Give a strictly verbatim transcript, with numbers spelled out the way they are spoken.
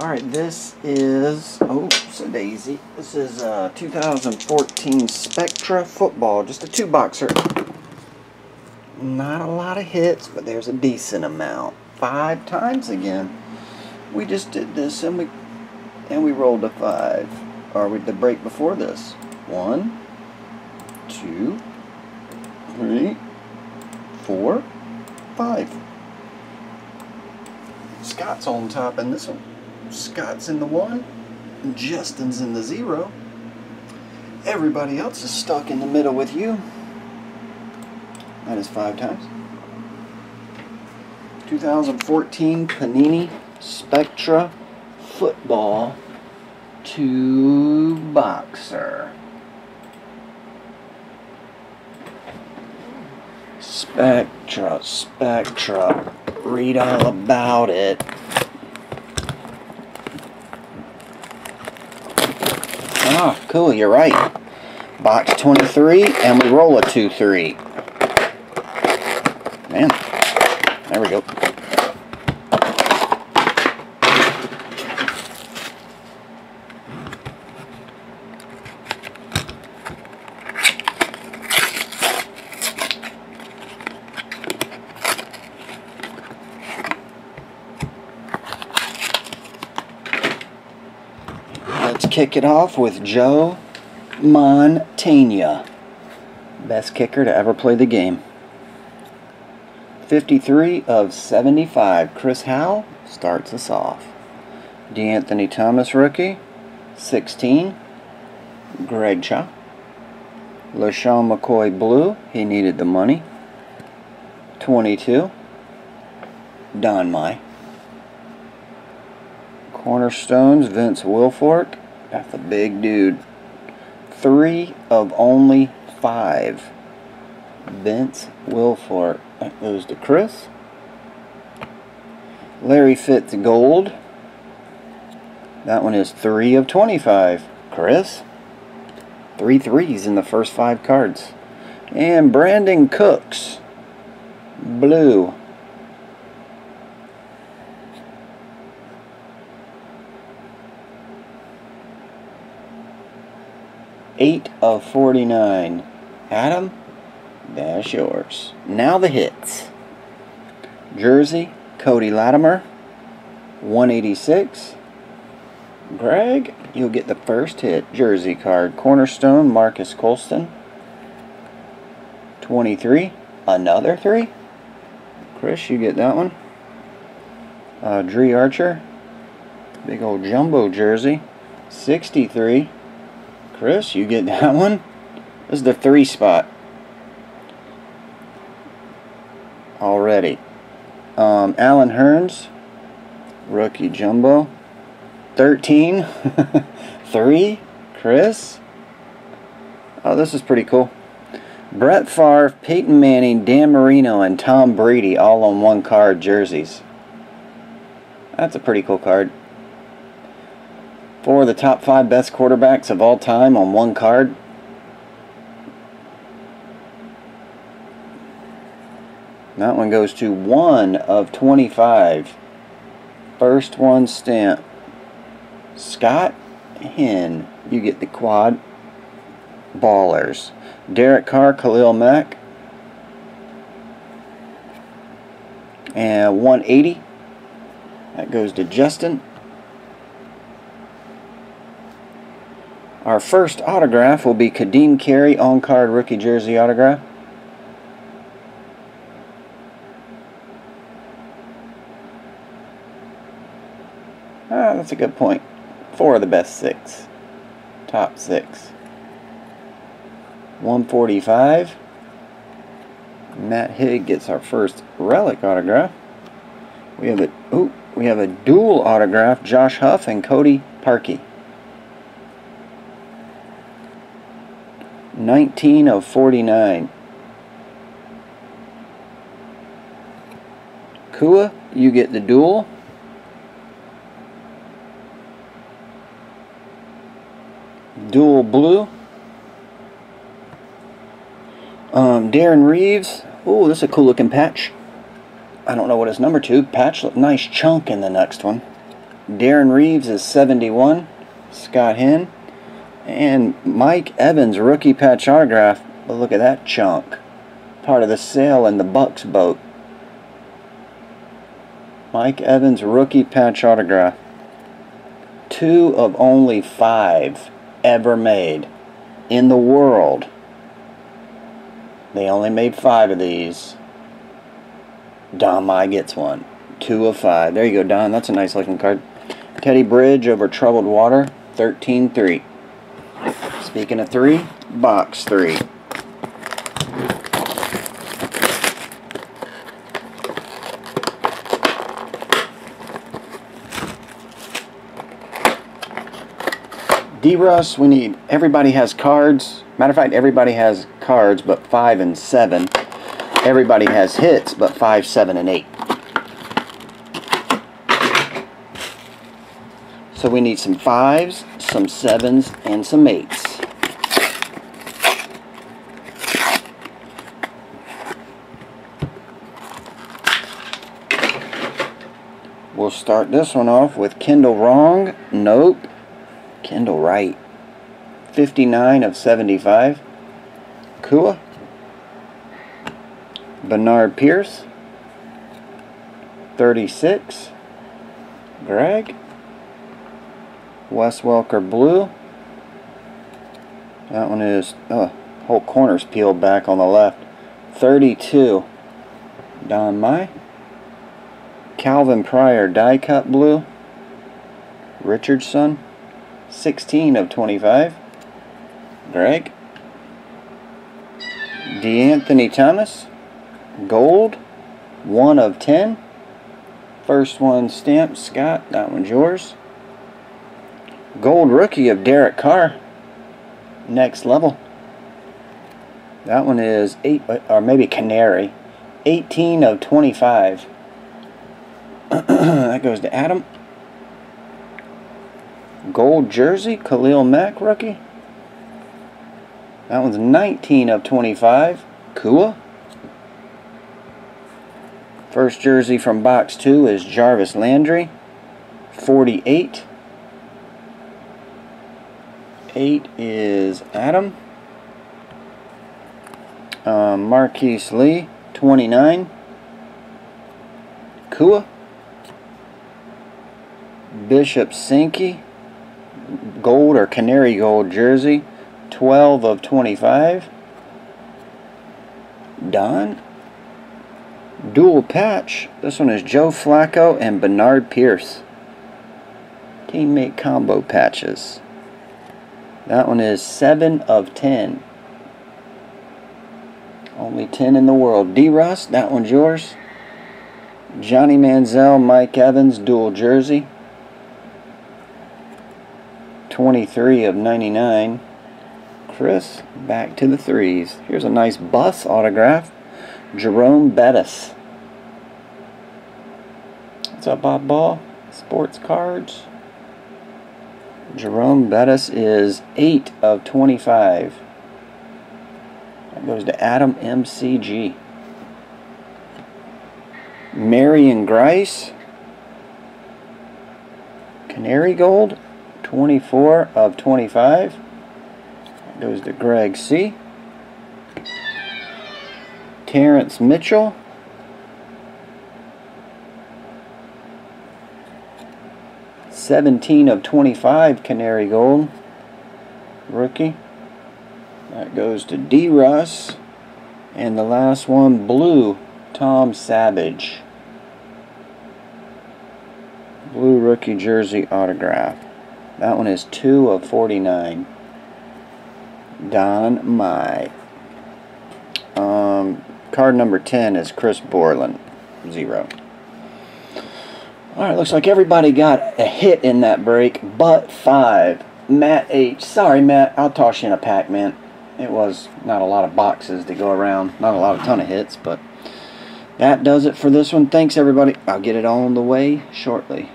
Alright, this is, oh, it's a daisy. This is uh, two thousand fourteen Spectra Football, just a two-boxer. Not a lot of hits, but there's a decent amount. Five times again. We just did this, and we and we rolled a five. Or with the break before this. One, two, three, four, five. Scott's on top in this one. Scott's in the one, and Justin's in the zero. Everybody else is stuck in the middle with you. That is five times. twenty fourteen Panini Spectra Football two boxer. Spectra, Spectra. Read all about it. Ah, cool, you're right. Box twenty-three, and we roll a two three. Man, there we go. Kick it off with Joe Montana, best kicker to ever play the game. fifty-three of seventy-five. Chris Howell starts us off. DeAnthony Thomas, rookie, sixteen. Greg Cha. LaShawn McCoy, blue. He needed the money. twenty-two. Don Mai. Cornerstones, Vince Wilfork. That's a big dude. Three of only five. Vince Wilfork. That goes to Chris. Larry Fitzgerald. That one is three of twenty-five. Chris. Three threes in the first five cards. And Brandon Cooks. Blue. eight of forty-nine. Adam, that's yours. Now the hits. Jersey, Cody Latimer, one eighty-six. Greg, you'll get the first hit. Jersey card. Cornerstone, Marcus Colston, twenty-three. Another three. Chris, you get that one. Uh, Drew Archer, big old jumbo jersey, sixty-three. Chris, you get that one. This is the three spot already. Um, Alan Hearns, rookie jumbo, thirteen, three, Chris. Oh, this is pretty cool. Brett Favre, Peyton Manning, Dan Marino, and Tom Brady all on one card jerseys. That's a pretty cool card. Four of the top five best quarterbacks of all time on one card. That one goes to one of twenty-five. First one stamp. Scott Hinn. You get the quad ballers. Derek Carr, Khalil Mack. And one eighty. That goes to Justin. Our first autograph will be Kadeem Carey, on-card rookie jersey autograph. Ah, that's a good point. Four of the best six. Top six. one forty-five. Matt Higg gets our first relic autograph. We have a, ooh, we have a dual autograph, Josh Huff and Cody Parkey. nineteen of forty-nine. Kua, you get the duel. Dual blue. Um, Darren Reeves. Oh, this is a cool looking patch. I don't know what it's number two. Patch, look, nice chunk in the next one. Darren Reeves is seventy-one. Scott Hinn. And Mike Evans, rookie patch autograph. But look at that chunk. Part of the sale in the Bucks boat. Mike Evans, rookie patch autograph. Two of only five ever made in the world. They only made five of these. Don Mai gets one. Two of five. There you go, Don. That's a nice looking card. Teddy Bridge over Troubled Water. thirteen three. Speaking of three, box three. D Russ, we need, everybody has cards. Matter of fact, everybody has cards but five and seven. Everybody has hits but five, seven, and eight. So we need some fives, some sevens, and some eights. We'll start this one off with Kendall Wrong. Nope. Kendall Wright, fifty-nine of seventy-five. Kua. Bernard Pierce, thirty-six. Greg. Wes Welker blue. That one is, oh, whole corner's peeled back on the left. thirty-two. Don Mai. Calvin Pryor die cut blue. Richardson. sixteen of twenty-five. Greg. DeAnthony Thomas. Gold. one of ten. First one stamped. Scott, that one's yours. Gold rookie of Derek Carr. Next level. That one is eight, or maybe Canary. eighteen of twenty-five. That goes to Adam. Gold jersey, Khalil Mack rookie. That one's nineteen of twenty-five. Kua. First jersey from box two is Jarvis Landry. forty-eight. eight is Adam. Uh, Marquise Lee, twenty-nine. Kua. Bishop Sinke. Gold or canary gold jersey, twelve of twenty-five. Don. Dual patch. This one is Joe Flacco and Bernard Pierce. Teammate combo patches. That one is seven of ten. Only ten in the world. D Russ, that one's yours. Johnny Manziel, Mike Evans, dual jersey. twenty-three of ninety-nine. Chris, back to the threes. Here's a nice bus autograph. Jerome Bettis. What's up, Bob Ball? Sports cards. Jerome Bettis is eight of twenty-five. That goes to Adam M C G. Marion Grice. Canary gold. twenty-four of twenty-five. That goes to Greg C. Terrence Mitchell. seventeen of twenty-five canary gold. Rookie. That goes to D Russ. And the last one, blue, Tom Savage. Blue rookie jersey autograph. That one is two of forty-nine. Don Mai. Um, card number ten is Chris Borland. Zero. Alright, looks like everybody got a hit in that break, but five. Matt H. Sorry, Matt. I'll toss you in a pack, man. It was not a lot of boxes to go around. Not a lot of ton of hits, but that does it for this one. Thanks, everybody. I'll get it on the way shortly.